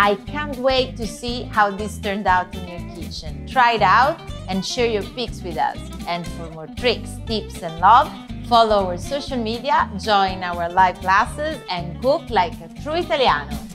I can't wait to see how this turned out in your kitchen. Try it out and share your pics with us. And for more tricks, tips and love, follow our social media, join our live classes and cook like a true Italiano.